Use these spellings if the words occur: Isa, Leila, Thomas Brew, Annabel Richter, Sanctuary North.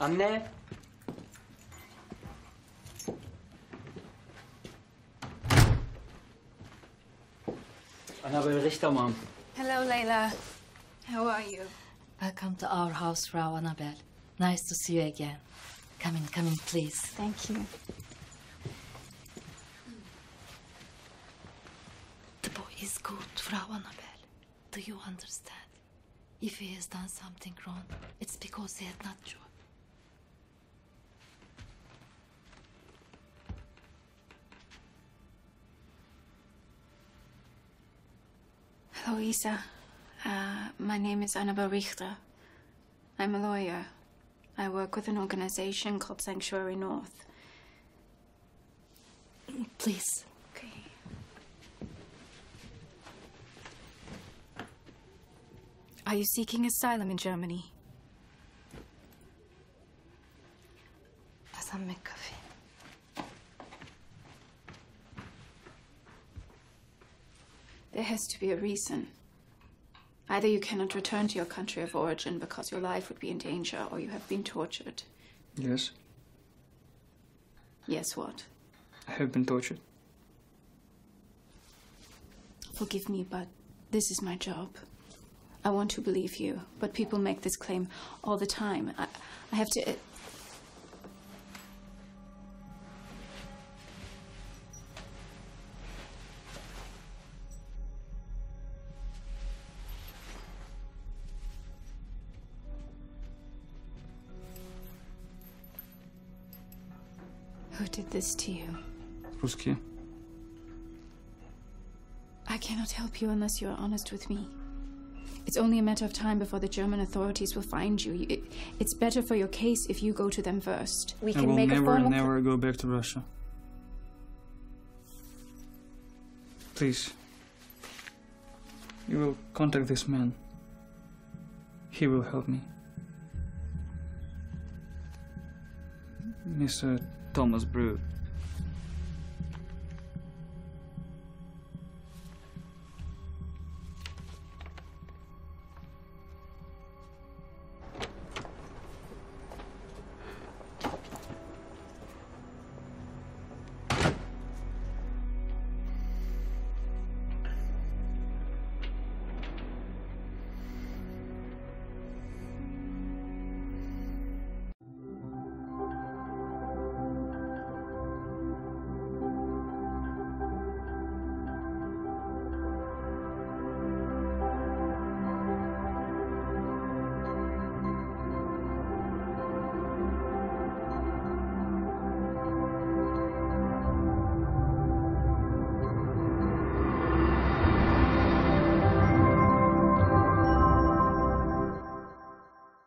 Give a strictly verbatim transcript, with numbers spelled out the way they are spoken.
Anne. Annabel Richter, Mom. Hello, Leila. How are you? Welcome to our house, Frau Annabel. Nice to see you again. Come in, come in, please. Thank you. The boy is good, Frau Annabel. Do you understand? If he has done something wrong, it's because he had not joy. Hello, Isa. Uh, my name is Annabel Richter. I'm a lawyer. I work with an organization called Sanctuary North. Please. Okay. Are you seeking asylum in Germany? Doesn't make coffee. There has to be a reason. Either you cannot return to your country of origin because your life would be in danger, or you have been tortured. Yes. Yes, what? I have been tortured. Forgive me, but this is my job. I want to believe you, but people make this claim all the time. I, I have to... Who did this to you? Ruski. I cannot help you unless you are honest with me. It's only a matter of time before the German authorities will find you. It, it's better for your case if you go to them first. We can I will make never, a never go back to Russia. Please. You will contact this man. He will help me. Mister Thomas Brew.